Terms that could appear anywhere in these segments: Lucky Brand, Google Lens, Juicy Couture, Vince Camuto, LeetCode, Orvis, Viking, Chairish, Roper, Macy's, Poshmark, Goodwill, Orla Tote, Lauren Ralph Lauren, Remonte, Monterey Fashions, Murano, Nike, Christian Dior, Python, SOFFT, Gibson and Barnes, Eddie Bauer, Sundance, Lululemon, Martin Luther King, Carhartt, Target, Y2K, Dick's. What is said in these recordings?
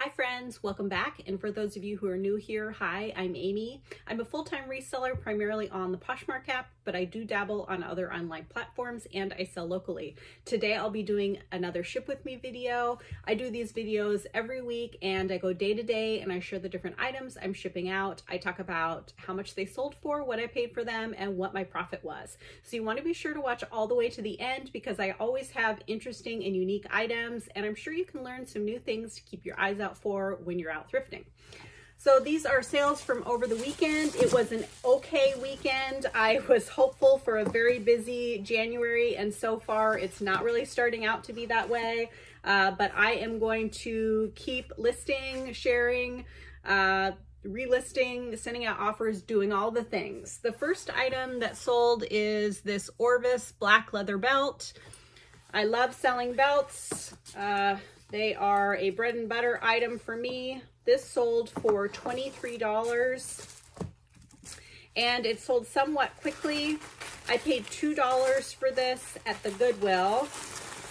Hi friends, welcome back. And for those of you who are new here, hi, I'm Amy. I'm a full-time reseller primarily on the Poshmark app, but I do dabble on other online platforms and I sell locally. Today I'll be doing another ship with me video. I do these videos every week and I go day to day and I share the different items I'm shipping out. I talk about how much they sold for, what I paid for them, and what my profit was. So you want to be sure to watch all the way to the end because I always have interesting and unique items and I'm sure you can learn some new things to keep your eyes out for when you're out thrifting. So these are sales from over the weekend. It was an okay weekend. I was hopeful for a very busy January and so far it's not really starting out to be that way, but I am going to keep listing, sharing, relisting, sending out offers, doing all the things. The first item that sold is this Orvis black leather belt. I love selling belts. They are a bread and butter item for me. This sold for $23 and it sold somewhat quickly. I paid $2 for this at the Goodwill.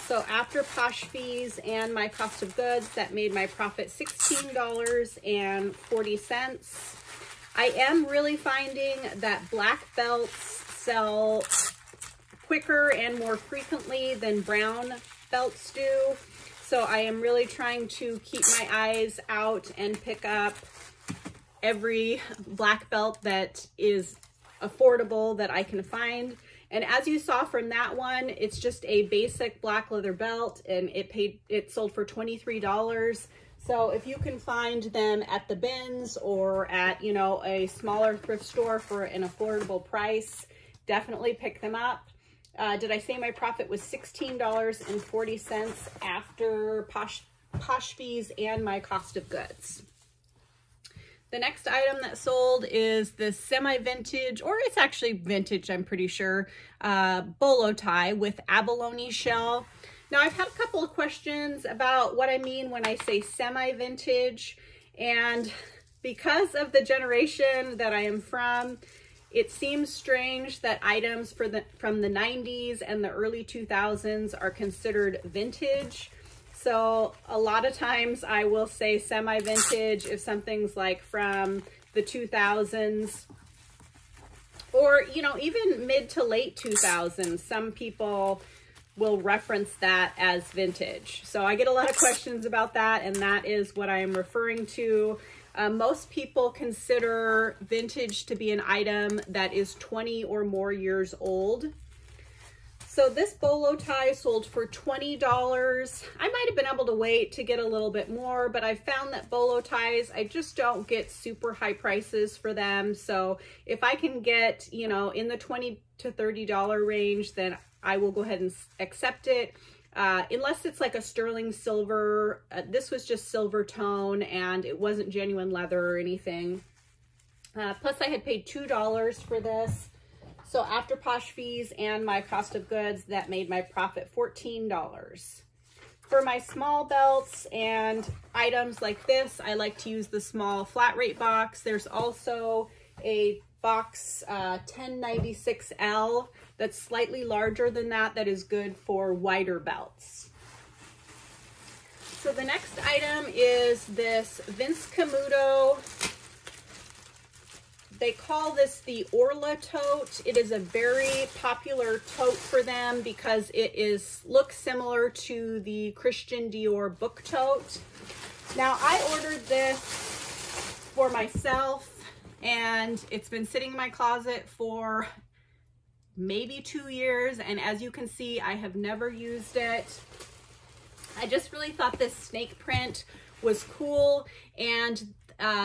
So after Posh fees and my cost of goods, that made my profit $16.40. I am really finding that black belts sell quicker and more frequently than brown belts do. So I am really trying to keep my eyes out and pick up every black belt that is affordable that I can find. And as you saw from that one, it's just a basic black leather belt and it sold for $23. So if you can find them at the bins or at, you know, a smaller thrift store for an affordable price, definitely pick them up. Did I say my profit was $16.40 after Posh fees and my cost of goods? The next item that sold is this semi-vintage, or it's actually vintage, I'm pretty sure, bolo tie with abalone shell. Now, I've had a couple of questions about what I mean when I say semi-vintage, and because of the generation that I am from, it seems strange that items from the 90s and the early 2000s are considered vintage. So a lot of times I will say semi-vintage if something's like from the 2000s or, you know, even mid to late 2000s. Some people will reference that as vintage. So I get a lot of questions about that and that is what I am referring to. Most people consider vintage to be an item that is 20 or more years old. So this bolo tie sold for $20. I might have been able to wait to get a little bit more, but I found that bolo ties, I just don't get super high prices for them. So if I can get, you know, in the $20 to $30 range, then I will go ahead and accept it. Unless it's like a sterling silver, this was just silver tone and it wasn't genuine leather or anything. Plus I had paid $2 for this. So after Posh fees and my cost of goods, that made my profit $14. For my small belts and items like this, I like to use the small flat rate box. There's also a box 1096L that's slightly larger than that, that is good for wider belts. So the next item is this Vince Camuto. They call this the Orla Tote. It is a very popular tote for them because it looks similar to the Christian Dior book tote. Now I ordered this for myself and it's been sitting in my closet for maybe 2 years, and as you can see, I have never used it. I just really thought this snake print was cool, and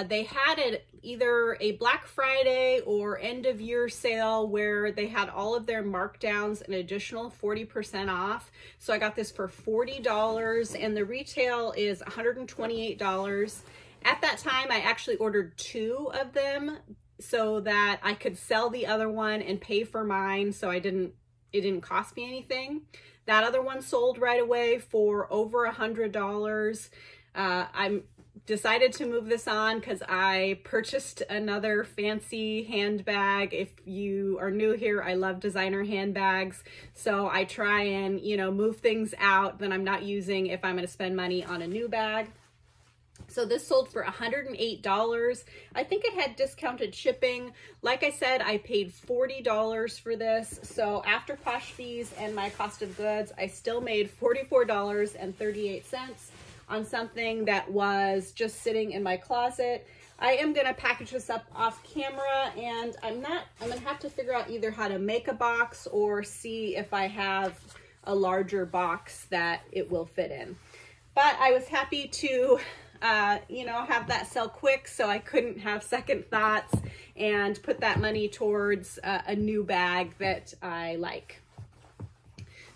they had it either a Black Friday or end of year sale where they had all of their markdowns an additional 40% off. So I got this for $40, and the retail is $128. At that time, I actually ordered 2 of them so that I could sell the other one and pay for mine, so it didn't cost me anything. That other one sold right away for over $100. I'm decided to move this on because I purchased another fancy handbag. If you are new here, I love designer handbags. So I try and, you know, move things out that I'm not using if I'm going to spend money on a new bag. So this sold for $108. I think it had discounted shipping. Like I said, I paid $40 for this. So after Posh fees and my cost of goods, I still made $44.38 on something that was just sitting in my closet. I am gonna package this up off camera, and I'm gonna have to figure out either how to make a box or see if I have a larger box that it will fit in. But I was happy to you know, have that sell quick, so I couldn't have second thoughts, and put that money towards a new bag that I like.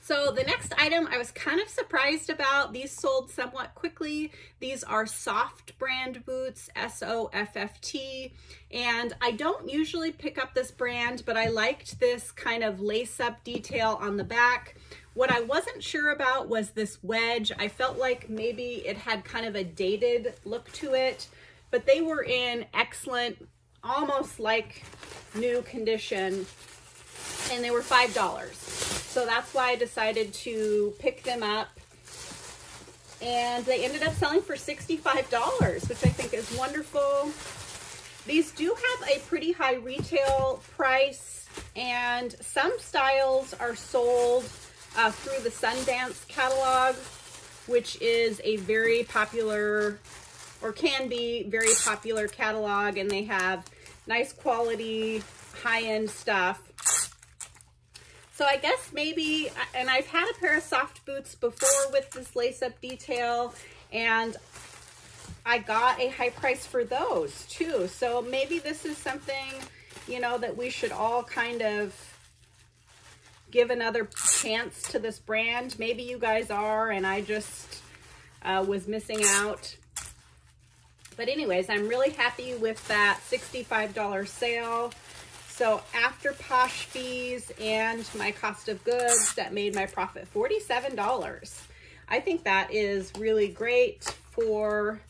So the next item I was kind of surprised about. These sold somewhat quickly. These are SOFFT brand boots, S-O-F-F-T. And I don't usually pick up this brand, but I liked this kind of lace-up detail on the back. What I wasn't sure about was this wedge. I felt like maybe it had kind of a dated look to it, but they were in excellent, almost like new condition, and they were $5. So that's why I decided to pick them up, and they ended up selling for $65, which I think is wonderful. These do have a pretty high retail price, and some styles are sold through the Sundance catalog, which is a very popular, or can be very popular catalog, and they have nice quality, high-end stuff. So I guess maybe, and I've had a pair of SOFFT boots before with this lace-up detail, and I got a high price for those too. So maybe this is something, you know, that we should all kind of give another chance to this brand. Maybe you guys are, and I just was missing out. But anyways, I'm really happy with that $65 sale. So after Posh fees and my cost of goods, that made my profit $47. I think that is really great for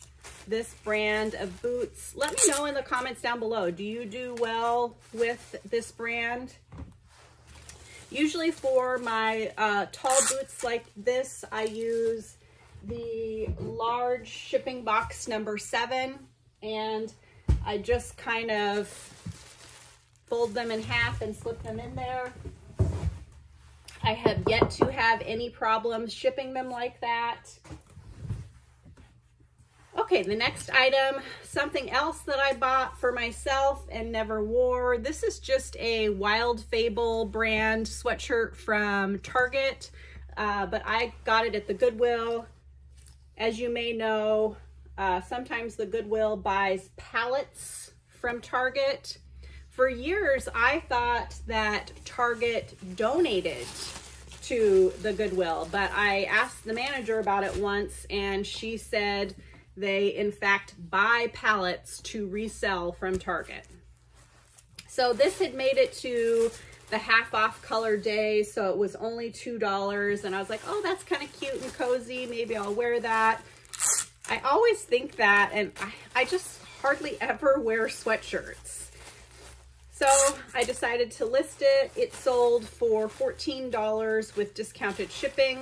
this brand of boots. Let me know in the comments down below, do you do well with this brand? Usually for my tall boots like this, I use the large shipping box number 7, and I just kind of fold them in half and slip them in there. I have yet to have any problems shipping them like that. Okay, the next item, something else that I bought for myself and never wore. This is just a Wild Fable brand sweatshirt from Target, but I got it at the Goodwill. As you may know, sometimes the Goodwill buys pallets from Target. For years, I thought that Target donated to the Goodwill, but I asked the manager about it once, and she said they, in fact, buy pallets to resell from Target. So this had made it to the half-off color day, so it was only $2, and I was like, oh, that's kind of cute and cozy. Maybe I'll wear that. I always think that, and I just hardly ever wear sweatshirts. So I decided to list it. It sold for $14 with discounted shipping.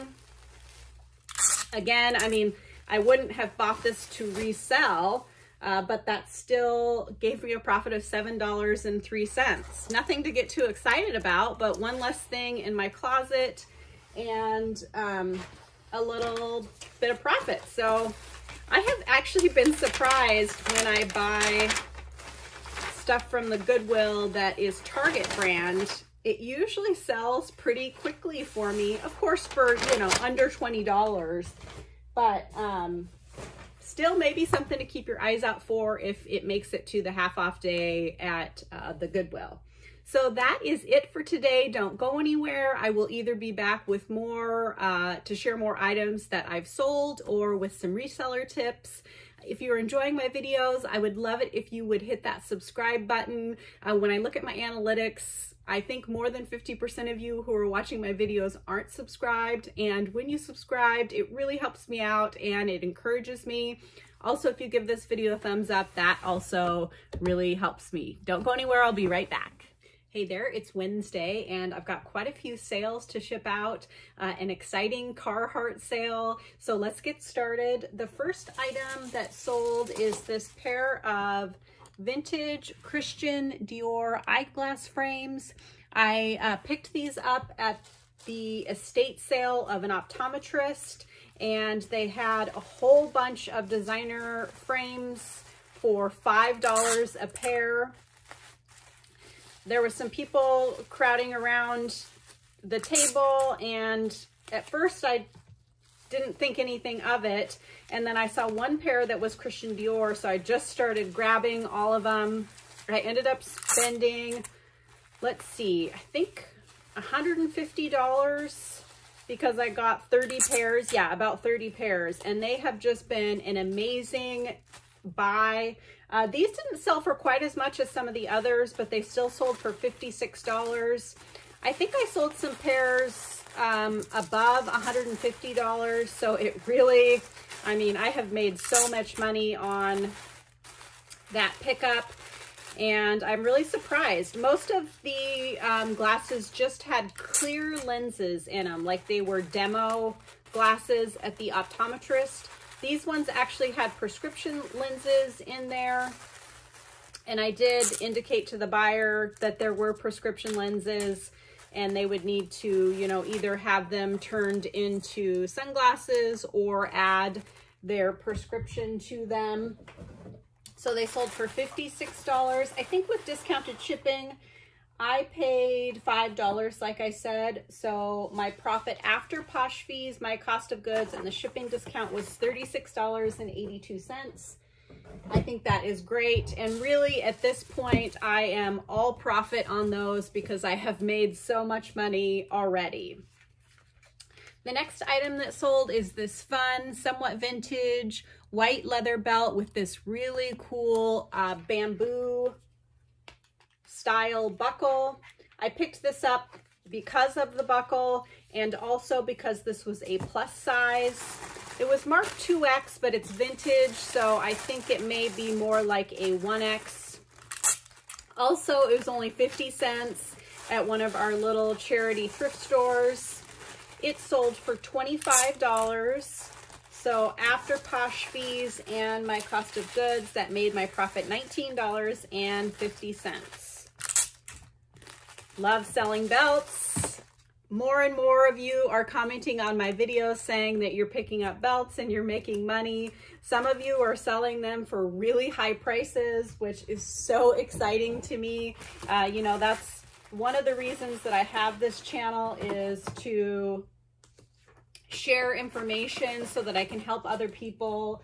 Again, I mean, I wouldn't have bought this to resell, but that still gave me a profit of $7.03. Nothing to get too excited about, but one less thing in my closet, and a little bit of profit. So I have actually been surprised when I buy stuff from the Goodwill that is Target brand. It usually sells pretty quickly for me, of course, for, you know, under $20, but still maybe something to keep your eyes out for if it makes it to the half off day at the Goodwill. So that is it for today. Don't go anywhere. I will either be back with more to share more items that I've sold, or with some reseller tips. If you're enjoying my videos, I would love it if you would hit that subscribe button. When I look at my analytics, I think more than 50% of you who are watching my videos aren't subscribed. And when you subscribed, it really helps me out and it encourages me. Also, if you give this video a thumbs up, that also really helps me. Don't go anywhere. I'll be right back. Hey there, it's Wednesday and I've got quite a few sales to ship out, an exciting Carhartt sale. So let's get started. The first item that sold is this pair of vintage Christian Dior eyeglass frames. I picked these up at the estate sale of an optometrist and they had a whole bunch of designer frames for $5 a pair. There were some people crowding around the table and at first I didn't think anything of it. And then I saw one pair that was Christian Dior, so I just started grabbing all of them. I ended up spending, let's see, I think $150 because I got 30 pairs. Yeah, about 30 pairs. And they have just been an amazing buy. These didn't sell for quite as much as some of the others, but they still sold for $56. I think I sold some pairs above $150, so it really, I mean, I have made so much money on that pickup, and I'm really surprised. Most of the glasses just had clear lenses in them, like they were demo glasses at the optometrist. These ones actually had prescription lenses in there, and I did indicate to the buyer that there were prescription lenses and they would need to, you know, either have them turned into sunglasses or add their prescription to them. So they sold for $56. I think with discounted shipping, I paid $5, like I said, so my profit after Posh fees, my cost of goods, and the shipping discount was $36.82. I think that is great, and really at this point, I am all profit on those because I have made so much money already. The next item that sold is this fun, somewhat vintage, white leather belt with this really cool bamboo style buckle. I picked this up because of the buckle and also because this was a plus size. It was marked 2X, but it's vintage, so I think it may be more like a 1X. Also, it was only 50 cents at one of our little charity thrift stores. It sold for $25. So after Posh fees and my cost of goods, that made my profit $19.50. Love selling belts. More and more of you are commenting on my videos saying that you're picking up belts and you're making money. Some of you are selling them for really high prices, which is so exciting to me. You know, that's one of the reasons that I have this channel, is to share information so that I can help other people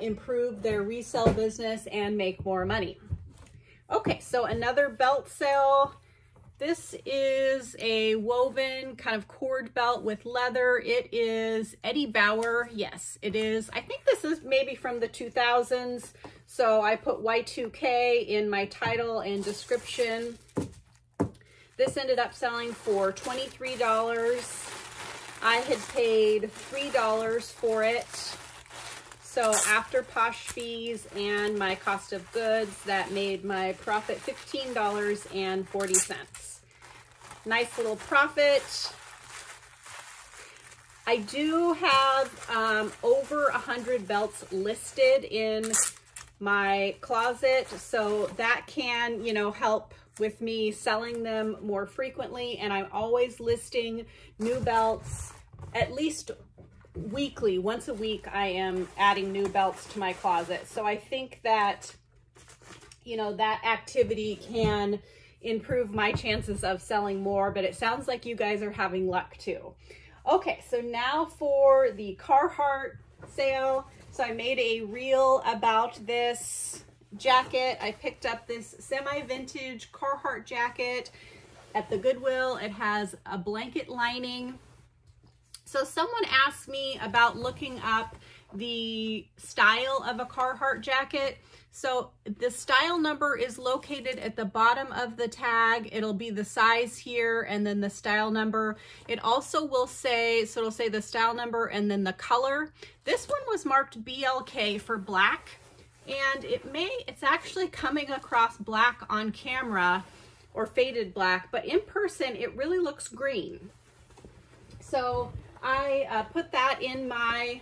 improve their resale business and make more money. Okay, so another belt sale. This is a woven kind of cord belt with leather. It is Eddie Bauer. Yes, it is. I think this is maybe from the 2000s. So I put Y2K in my title and description. This ended up selling for $23. I had paid $3 for it. So after Posh fees and my cost of goods, that made my profit $15.40. Nice little profit. I do have over 100 belts listed in my closet, so that can, you know, help with me selling them more frequently. And I'm always listing new belts, at least weekly, once a week, I am adding new belts to my closet. So I think that, you know, that activity can improve my chances of selling more, but it sounds like you guys are having luck too. Okay, so now for the Carhartt sale. So I made a reel about this jacket. I picked up this semi-vintage Carhartt jacket at the Goodwill. It has a blanket lining. So someone asked me about looking up the style of a Carhartt jacket. So the style number is located at the bottom of the tag. It'll be the size here and then the style number. It also will say, so it'll say the style number and then the color. This one was marked BLK for black, and it's actually coming across black on camera, or faded black, but in person it really looks green. So I put that in my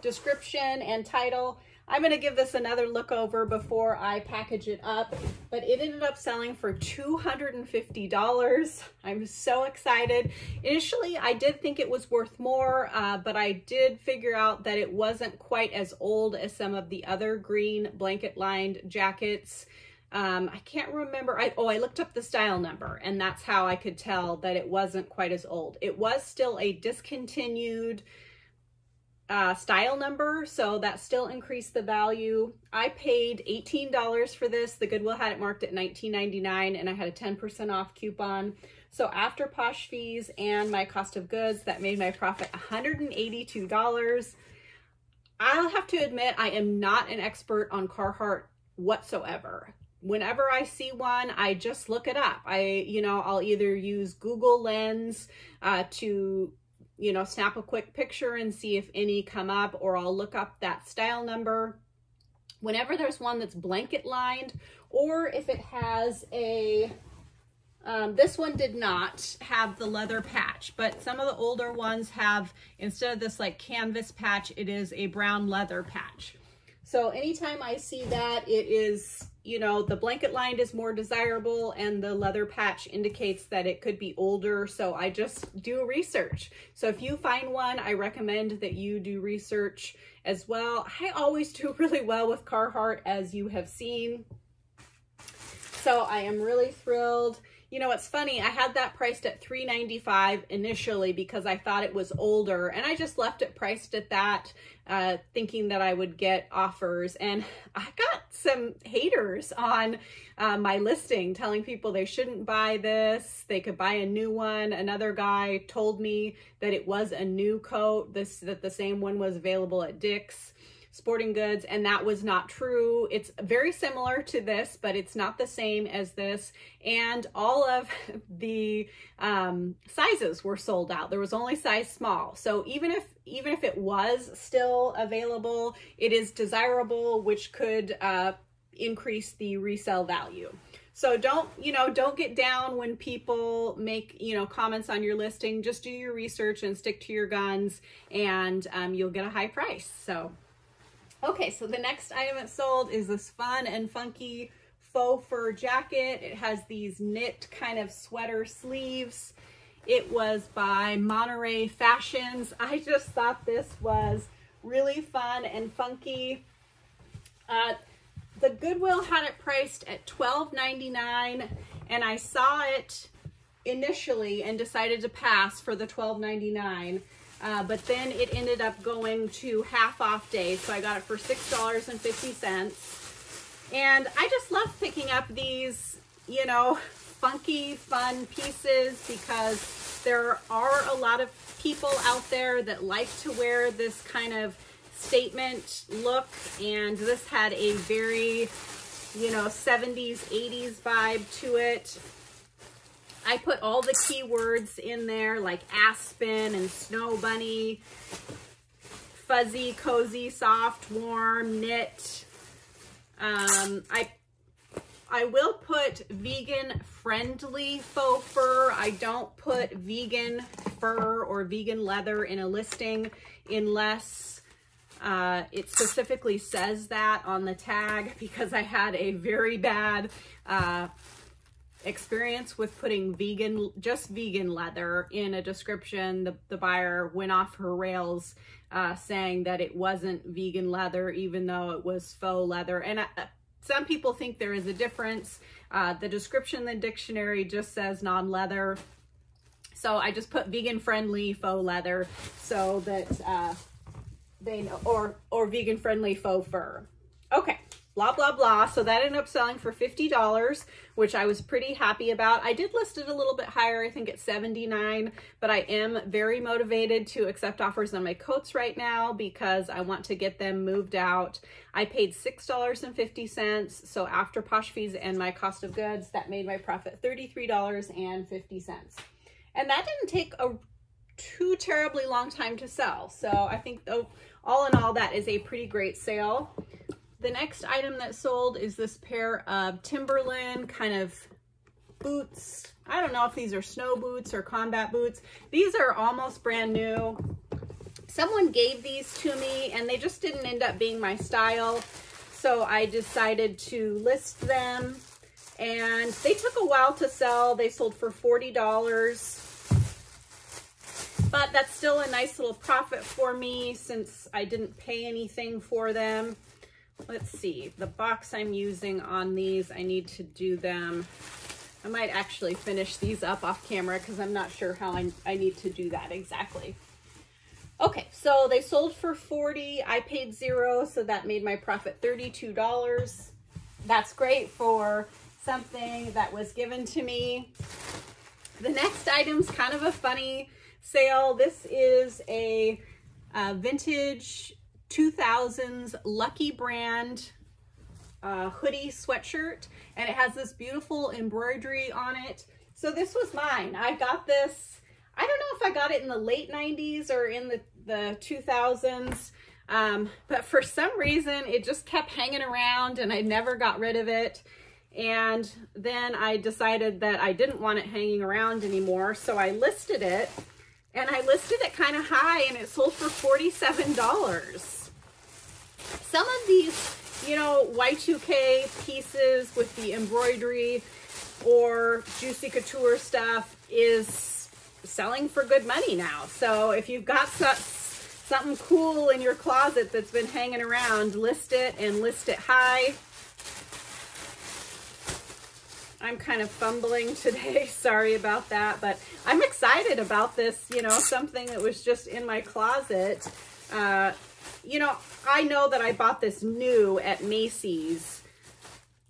description and title. I'm going to give this another look over before I package it up, but it ended up selling for $250. I'm so excited. Initially, I did think it was worth more, but I did figure out that it wasn't quite as old as some of the other green blanket lined jackets. I can't remember. I looked up the style number, and that's how I could tell that it wasn't quite as old. It was still a discontinued style number, so that still increased the value. I paid $18 for this. The Goodwill had it marked at $19.99, and I had a 10% off coupon. So after Posh fees and my cost of goods, that made my profit $182. I'll have to admit, I am not an expert on Carhartt whatsoever. Whenever I see one, I just look it up. I'll either use Google Lens to snap a quick picture and see if any come up, or I'll look up that style number. Whenever there's one that's blanket lined, or if it has a, this one did not have the leather patch, but some of the older ones have, instead of this like canvas patch, it is a brown leather patch. So anytime I see that, it is, the blanket lined is more desirable and the leather patch indicates that it could be older. So I just do research. So if you find one, I recommend that you do research as well. I always do really well with Carhartt, as you have seen. So I am really thrilled. You know, it's funny, I had that priced at $3.95 initially because I thought it was older, and I just left it priced at that, thinking that I would get offers. And I got some haters on my listing telling people they shouldn't buy this, they could buy a new one. Another guy told me that it was a new coat, that the same one was available at Dick's Sporting Goods, and that was not true. It's very similar to this, but it's not the same as this. And all of the sizes were sold out. There was only size small. So even if it was still available, it is desirable, which could increase the resale value. So don't get down when people make, comments on your listing. Just do your research and stick to your guns, and you'll get a high price. So. Okay, so the next item that sold is this fun and funky faux fur jacket. It has these knit kind of sweater sleeves. It was by Monterey Fashions. I just thought this was really fun and funky. The Goodwill had it priced at $12.99, and I saw it initially and decided to pass for the $12.99. But then it ended up going to half off day, so I got it for $6.50. And I just love picking up these, funky, fun pieces, because there are a lot of people out there that like to wear this kind of statement look. And this had a very, 70s, 80s vibe to it. I put all the keywords in there, like aspen and snow bunny, fuzzy, cozy, soft, warm, knit. I will put vegan friendly faux fur. I don't put vegan fur or vegan leather in a listing unless it specifically says that on the tag, because I had a very bad experience with putting just vegan leather in a description. The buyer went off her rails saying that it wasn't vegan leather, even though it was faux leather. And some people think there is a difference. The description in the dictionary just says non-leather. So I just put vegan friendly faux leather, so that they know, or vegan friendly faux fur. Okay. Blah, blah, blah. So that ended up selling for $50, which I was pretty happy about. I did list it a little bit higher, I think at $79, but I am very motivated to accept offers on my coats right now because I want to get them moved out. I paid $6.50. So after Posh fees and my cost of goods, that made my profit $33.50. And that didn't take a too terribly long time to sell. So I think all in all, that is a pretty great sale. The next item that sold is this pair of Timberland kind of boots. I don't know if these are snow boots or combat boots. These are almost brand new. Someone gave these to me and they just didn't end up being my style. So I decided to list them and they took a while to sell. They sold for $40. But that's still a nice little profit for me since I didn't pay anything for them. Let's see, the box I'm using on these, I need to do them. I might actually finish these up off camera because I'm not sure how I need to do that exactly. Okay, so they sold for $40. I paid $0, so that made my profit $32. That's great for something that was given to me. The next item's kind of a funny sale. This is a vintage 2000s Lucky Brand hoodie sweatshirt, and it has this beautiful embroidery on it. So this was mine. I got this, I don't know if I got it in the late 90s or in the 2000s, but for some reason it just kept hanging around and I never got rid of it. And then I decided that I didn't want it hanging around anymore, so I listed it. And I listed it kind of high and it sold for $47. Some of these, you know, Y2K pieces with the embroidery or Juicy Couture stuff is selling for good money now. So if you've got something cool in your closet that's been hanging around, list it and list it high. I'm kind of fumbling today, sorry about that, but I'm excited about this, you know, something that was just in my closet. You know, I know that I bought this new at Macy's,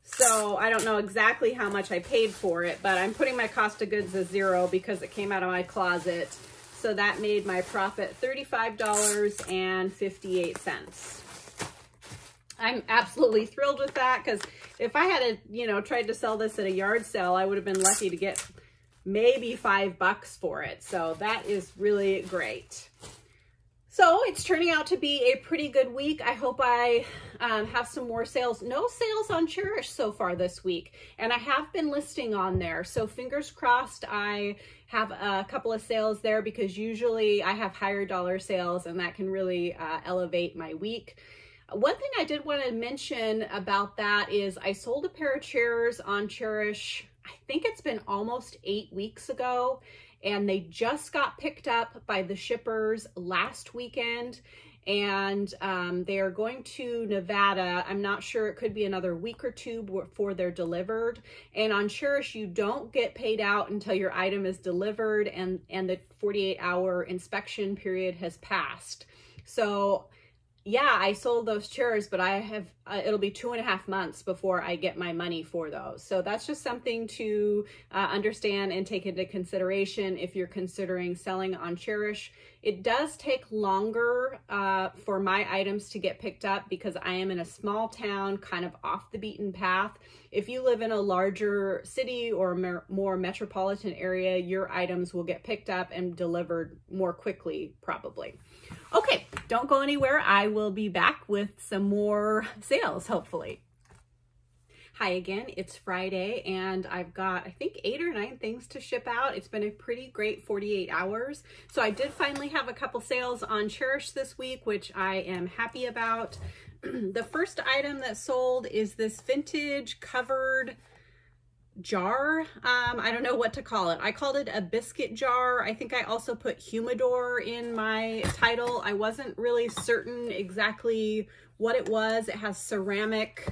so I don't know exactly how much I paid for it, but I'm putting my cost of goods as $0 because it came out of my closet. So that made my profit $35.58. I'm absolutely thrilled with that because if I had, you know, tried to sell this at a yard sale, I would have been lucky to get maybe $5 for it. So that is really great. So it's turning out to be a pretty good week. I hope I have some more sales. No sales on Chairish so far this week, and I have been listing on there. So fingers crossed I have a couple of sales there because usually I have higher dollar sales and that can really elevate my week. One thing I did want to mention about that is I sold a pair of chairs on Chairish. I think it's been almost 8 weeks ago, and they just got picked up by the shippers last weekend, and they are going to Nevada. I'm not sure, it could be another week or two before they're delivered. And on Chairish, you don't get paid out until your item is delivered and the 48-hour inspection period has passed. So yeah, I sold those chairs, but I have, it'll be 2.5 months before I get my money for those. So that's just something to understand and take into consideration if you're considering selling on Chairish. It does take longer for my items to get picked up because I am in a small town, kind of off the beaten path. If you live in a larger city or more metropolitan area, your items will get picked up and delivered more quickly, probably. Okay, don't go anywhere. I will be back with some more sales, hopefully. Hi again, it's Friday and I've got, I think, 8 or 9 things to ship out. It's been a pretty great 48 hours. So I did finally have a couple sales on Chairish this week, which I am happy about. The first item that sold is this vintage covered jar. I don't know what to call it. I called it a biscuit jar. I think I also put humidor in my title. I wasn't really certain exactly what it was. It has ceramic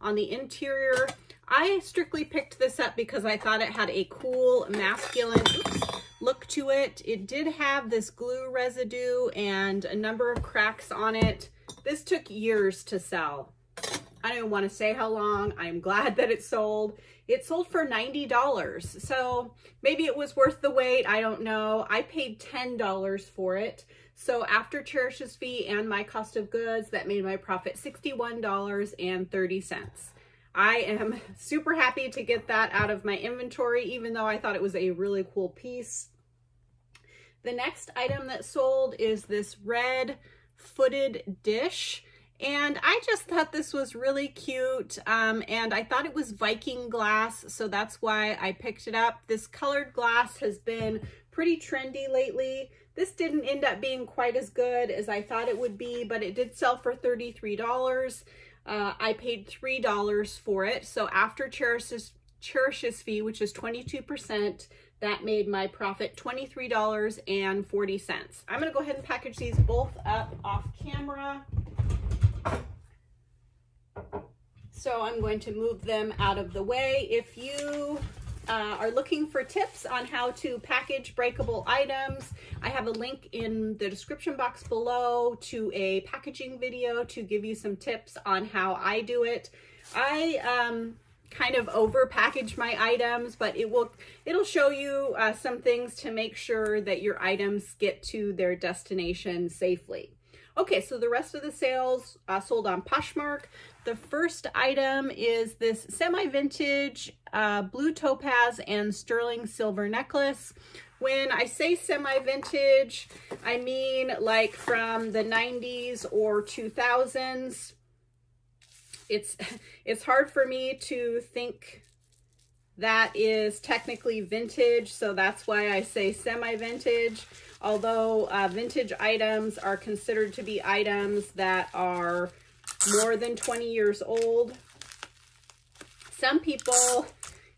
on the interior. I strictly picked this up because I thought it had a cool masculine look to it. It did have this glue residue and a number of cracks on it. This took years to sell. I don't want to say how long. I'm glad that it sold. It sold for $90, so maybe it was worth the wait. I don't know. I paid $10 for it. So after Chairish's fee and my cost of goods, that made my profit $61.30. I am super happy to get that out of my inventory, even though I thought it was a really cool piece. The next item that sold is this red-footed dish. And I just thought this was really cute, and I thought it was Viking glass, so that's why I picked it up. This colored glass has been pretty trendy lately. This didn't end up being quite as good as I thought it would be, but it did sell for $33. I paid $3 for it, so after Chairish's fee, which is 22%, that made my profit $23.40. I'm going to go ahead and package these both up off camera. So I'm going to move them out of the way. If you are looking for tips on how to package breakable items, I have a link in the description box below to a packaging video to give you some tips on how I do it. I kind of over package my items, but it'll show you some things to make sure that your items get to their destination safely. Okay, so the rest of the sales sold on Poshmark. The first item is this semi-vintage blue topaz and sterling silver necklace. When I say semi-vintage, I mean like from the 90s or 2000s. It's hard for me to think that is technically vintage, so that's why I say semi-vintage. Although vintage items are considered to be items that are more than 20 years old. Some people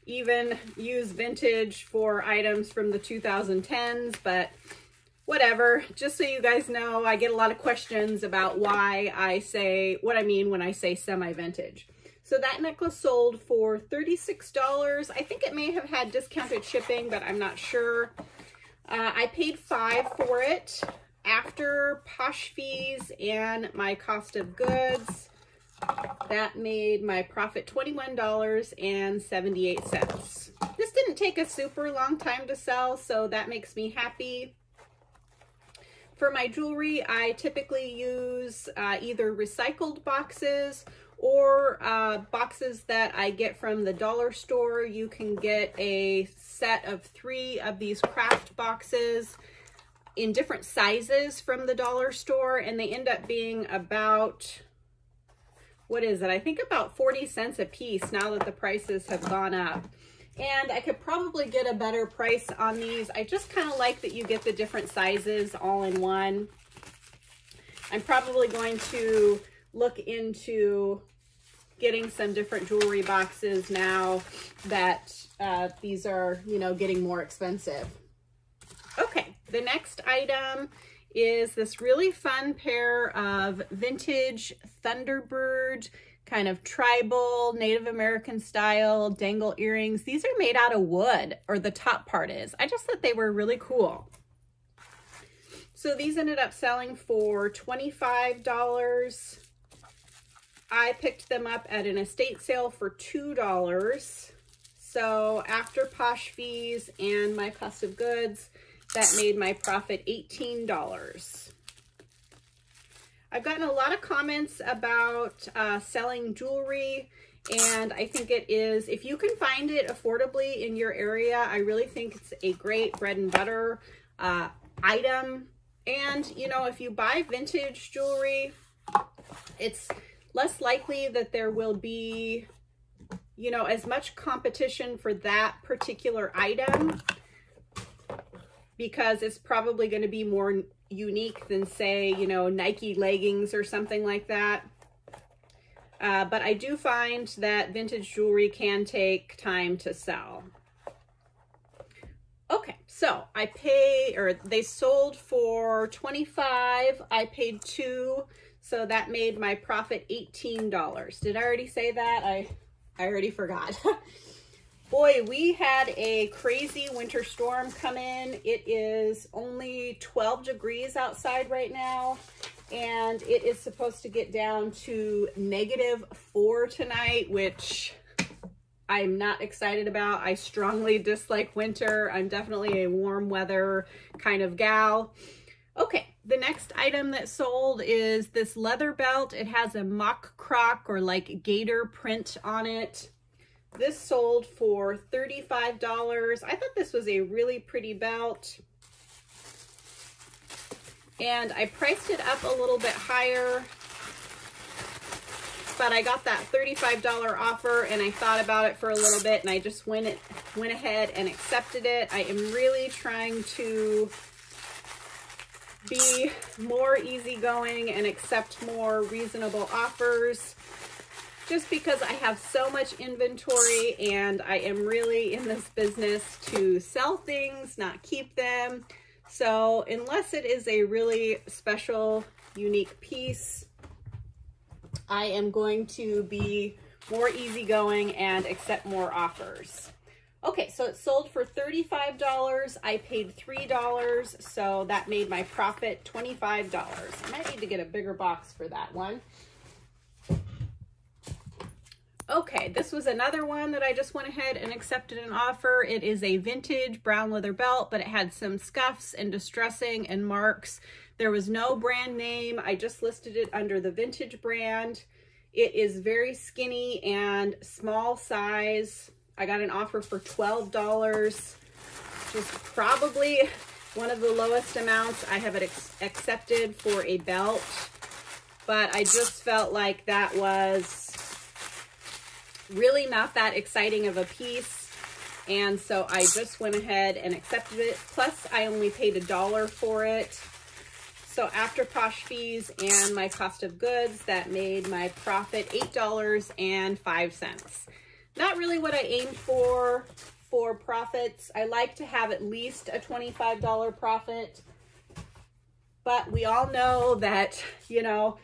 even use vintage for items from the 2010s, but whatever. Just so you guys know, I get a lot of questions about why I say what I mean when I say semi-vintage. So that necklace sold for $36. I think it may have had discounted shipping, but I'm not sure. I paid $5 for it after Posh fees and my cost of goods. That made my profit $21.78. This didn't take a super long time to sell, so that makes me happy. For my jewelry, I typically use either recycled boxes or boxes that I get from the dollar store. You can get a set of 3 of these craft boxes in different sizes from the dollar store, and they end up being about, what is it? I think about 40 cents a piece now that the prices have gone up. And I could probably get a better price on these. I just kind of like that you get the different sizes all in one. I'm probably going to look into getting some different jewelry boxes now that these are, you know, getting more expensive. Okay, the next item is this really fun pair of vintage Thunderbird, kind of tribal, Native American style dangle earrings. These are made out of wood, or the top part is. I just thought they were really cool. So these ended up selling for $25. I picked them up at an estate sale for $2. So after Posh fees and my cost of goods, that made my profit $18. I've gotten a lot of comments about selling jewelry, and I think it is, if you can find it affordably in your area, I really think it's a great bread and butter item. And, you know, if you buy vintage jewelry, it's less likely that there will be, you know, as much competition for that particular item, because it's probably going to be more unique than, say, you know, Nike leggings or something like that. But I do find that vintage jewelry can take time to sell. Okay, so I pay, or they sold for $25. I paid $2, so that made my profit $18. Did I already say that? I already forgot. Boy, we had a crazy winter storm come in. It is only 12 degrees outside right now, and it is supposed to get down to -4 tonight, which I'm not excited about. I strongly dislike winter. I'm definitely a warm weather kind of gal. Okay, the next item that sold is this leather belt. It has a mock croc, or like gator print on it. This sold for $35. I thought this was a really pretty belt, and I priced it up a little bit higher. but I got that $35 offer and I thought about it for a little bit and I just went ahead and accepted it. I am really trying to be more easygoing and accept more reasonable offers just because I have so much inventory and I am really in this business to sell things, not keep them. So unless it is a really special, unique piece, I am going to be more easygoing and accept more offers. Okay, so it sold for $35. I paid $3, so that made my profit $25. I might need to get a bigger box for that one. Okay, this was another one that I just went ahead and accepted an offer. It is a vintage brown leather belt, but it had some scuffs and distressing and marks. There was no brand name. I just listed it under the vintage brand. It is very skinny and small size. I got an offer for $12, which is probably one of the lowest amounts I have accepted for a belt, but I just felt like that was really not that exciting of a piece, and so I just went ahead and accepted it. Plus, I only paid $1 for it. So after posh fees and my cost of goods, that made my profit $8.05. Not really what I aimed for profits. I like to have at least a $25 profit, but we all know that, you know,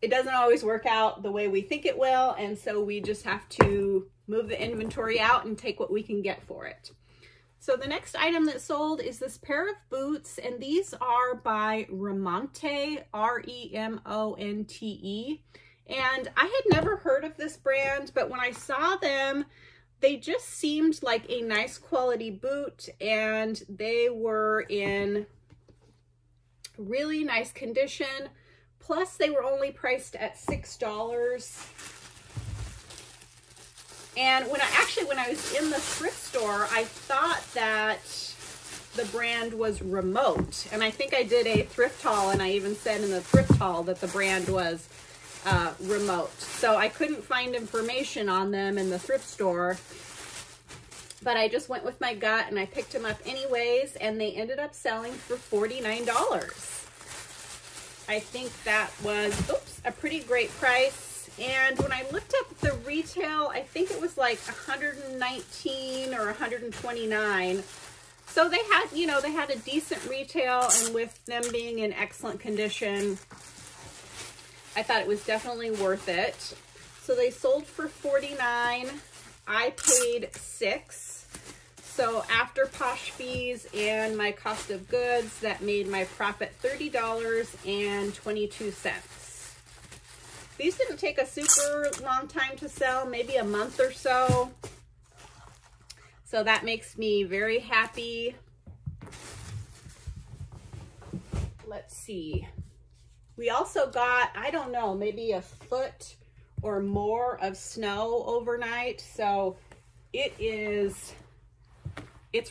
it doesn't always work out the way we think it will, and so we just have to move the inventory out and take what we can get for it. So the next item that sold is this pair of boots, and these are by Remonte, R-E-M-O-N-T-E. And I had never heard of this brand, but when I saw them, they just seemed like a nice quality boot, and they were in really nice condition. Plus, they were only priced at $6. And when I was in the thrift store, I thought that the brand was Remote. And I think I did a thrift haul, and I even said in the thrift haul that the brand was Remote. So I couldn't find information on them in the thrift store, but I just went with my gut and I picked them up anyways, and they ended up selling for $49. I think that was, oops, a pretty great price. And when I looked up the retail, I think it was like $119 or $129. So they had, you know, they had a decent retail, and with them being in excellent condition, I thought it was definitely worth it. So they sold for $49. I paid $6. So after posh fees and my cost of goods, that made my profit $30.22. These didn't take a super long time to sell, maybe a month or so. So that makes me very happy. Let's see. We also got, I don't know, maybe a foot or more of snow overnight. So it's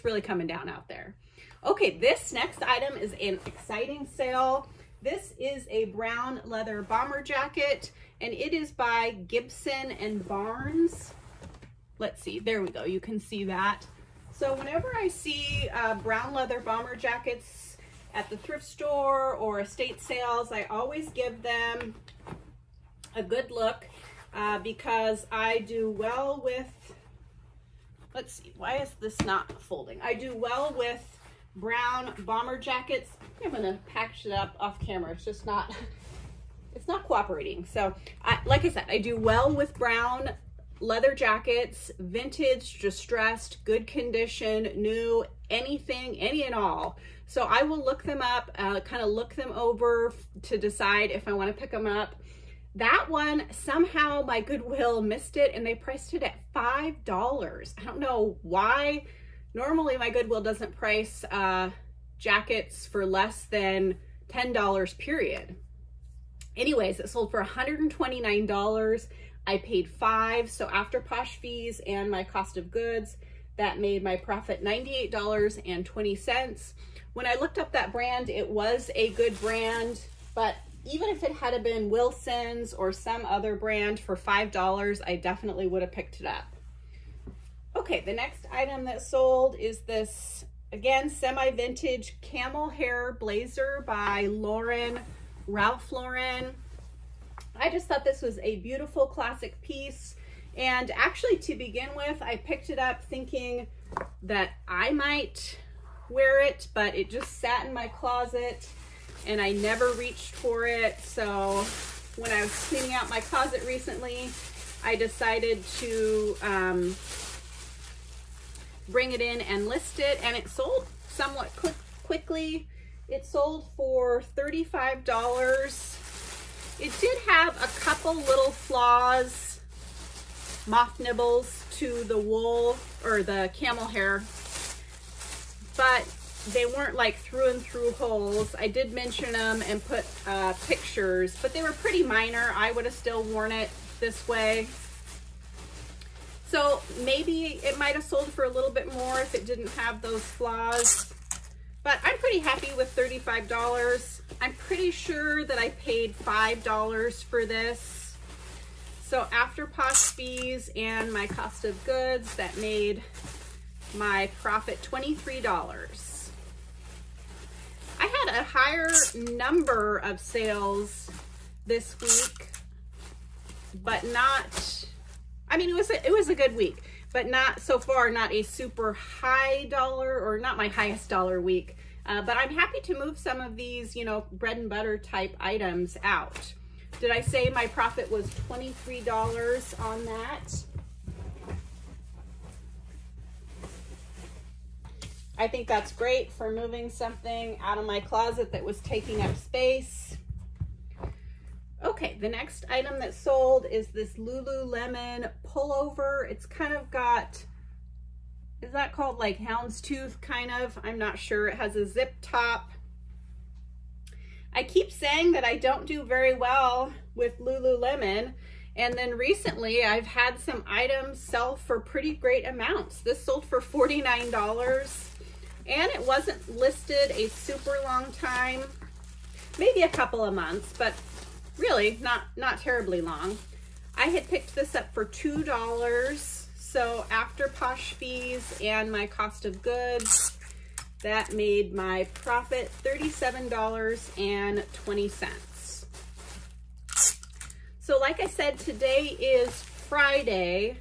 really coming down out there. Okay, this next item is an exciting sale. This is a brown leather bomber jacket, and it is by Gibson and Barnes. Let's see, there we go, you can see that. So whenever I see brown leather bomber jackets at the thrift store or estate sales, I always give them a good look because I do well with, let's see, why is this not folding? I do well with brown bomber jackets. I'm gonna package it up off camera. It's just not, it's not cooperating. So like I said, I do well with brown leather jackets, vintage, distressed, good condition, new, anything, any and all. So I will look them up, kind of look them over to decide if I want to pick them up. That one, somehow my Goodwill missed it and they priced it at $5. I don't know why. Normally my Goodwill doesn't price jackets for less than $10, period. Anyways, it sold for $129. I paid $5, so after posh fees and my cost of goods, that made my profit $98.20. When I looked up that brand, it was a good brand, but even if it had been Wilson's or some other brand, for $5, I definitely would have picked it up. Okay, the next item that sold is this, again, semi-vintage camel hair blazer by Lauren Ralph Lauren. I just thought this was a beautiful classic piece. And actually, to begin with, I picked it up thinking that I might wear it, but it just sat in my closet and I never reached for it. So when I was cleaning out my closet recently, I decided to bring it in and list it, and it sold somewhat quickly. It sold for $35. It did have a couple little flaws, moth nibbles to the wool or the camel hair, but they weren't like through and through holes. I did mention them and put pictures, but they were pretty minor. I would have still worn it this way. So maybe it might have sold for a little bit more if it didn't have those flaws, but I'm pretty happy with $35. I'm pretty sure that I paid $5 for this. So after post fees and my cost of goods, that made my profit $23. I had a higher number of sales this week, but not, I mean, it was a good week, but not so far, not a super high dollar, or not my highest dollar week. But I'm happy to move some of these, you know, bread and butter type items out. Did I say my profit was $23 on that? I think that's great for moving something out of my closet that was taking up space. Okay, the next item that sold is this Lululemon pullover. It's kind of got, is that called like houndstooth kind of? I'm not sure. It has a zip top. I keep saying that I don't do very well with Lululemon, and then recently I've had some items sell for pretty great amounts. This sold for $49, and it wasn't listed a super long time, maybe a couple of months, but really not terribly long. I had picked this up for $2, so after posh fees and my cost of goods, that made my profit $37.20. So like I said, today is Friday.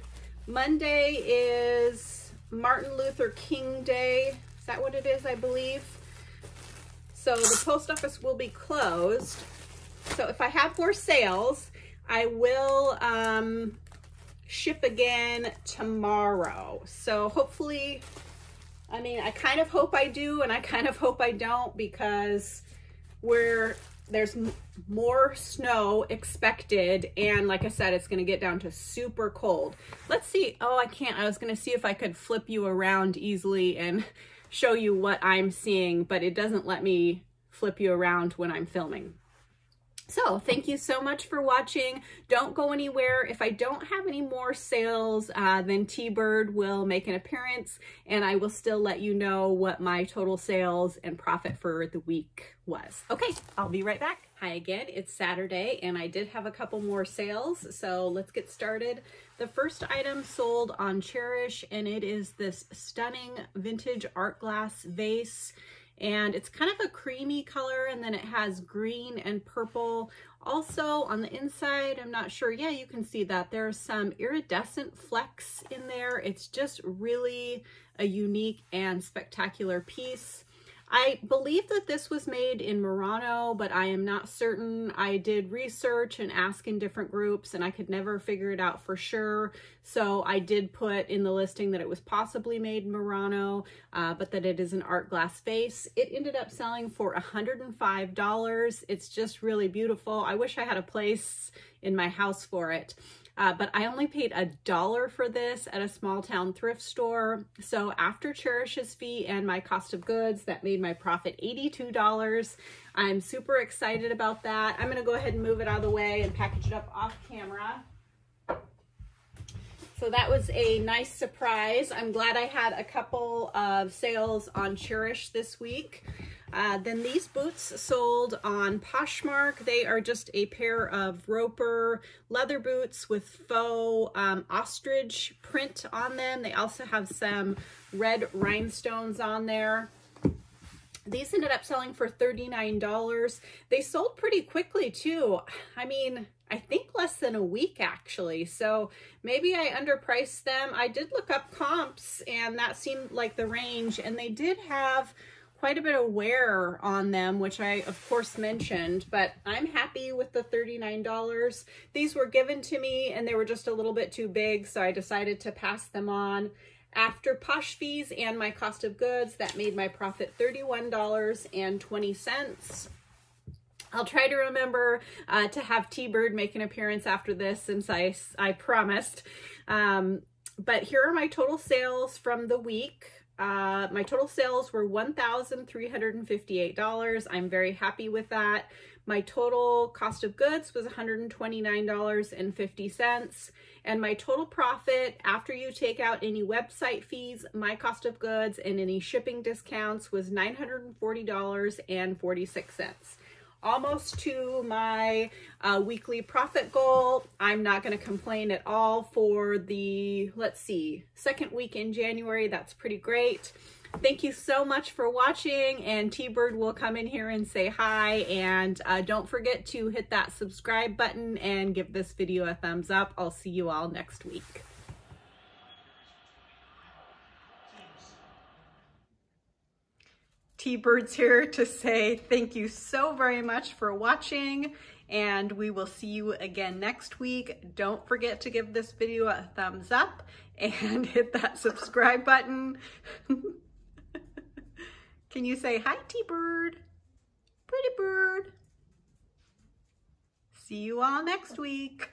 Monday is Martin Luther King Day. Is that what it is? I believe. So the post office will be closed. So if I have more sales, I will ship again tomorrow. So hopefully, I mean, I kind of hope I do, and I kind of hope I don't, because there's more snow expected. And like I said, it's going to get down to super cold. Let's see. Oh, I can't. I was going to see if I could flip you around easily and show you what I'm seeing, but it doesn't let me flip you around when I'm filming. So thank you so much for watching. Don't go anywhere. If I don't have any more sales, then T-Bird will make an appearance, and I will still let you know what my total sales and profit for the week was. Okay, I'll be right back. Hi again, it's Saturday, and I did have a couple more sales, so let's get started. The first item sold on Chairish, and it is this stunning vintage art glass vase. And it's kind of a creamy color, and then it has green and purple. Also on the inside, I'm not sure, yeah, you can see that there's some iridescent flecks in there. It's just really a unique and spectacular piece. I believe that this was made in Murano, but I am not certain. I did research and ask in different groups, and I could never figure it out for sure. So I did put in the listing that it was possibly made in Murano, but that it is an art glass vase. It ended up selling for $105. It's just really beautiful. I wish I had a place in my house for it. But I only paid $1 for this at a small town thrift store. So after Chairish's fee and my cost of goods, that made my profit $82. I'm super excited about that. I'm going to go ahead and move it out of the way and package it up off camera. So that was a nice surprise. I'm glad I had a couple of sales on Chairish this week. Then these boots sold on Poshmark. They are just a pair of Roper leather boots with faux ostrich print on them. They also have some red rhinestones on there. These ended up selling for $39. They sold pretty quickly too. I mean, I think less than a week actually. So maybe I underpriced them. I did look up comps and that seemed like the range, and they did have quite a bit of wear on them, which I of course mentioned, but I'm happy with the $39. These were given to me and they were just a little bit too big, so I decided to pass them on. After Posh fees and my cost of goods, that made my profit $31.20. I'll try to remember to have T-Bird make an appearance after this, since I promised. But here are my total sales from the week. My total sales were $1,358. I'm very happy with that. My total cost of goods was $129.50. And my total profit, after you take out any website fees, my cost of goods, and any shipping discounts, was $940.46. Almost to my weekly profit goal. I'm not going to complain at all for the, let's see, second week in January. That's pretty great. Thank you so much for watching, and T-Bird will come in here and say hi, and don't forget to hit that subscribe button and give this video a thumbs up. I'll see you all next week. T-Bird's here to say thank you so very much for watching, and we will see you again next week. Don't forget to give this video a thumbs up and hit that subscribe button. Can you say hi, T-Bird? Pretty bird. See you all next week.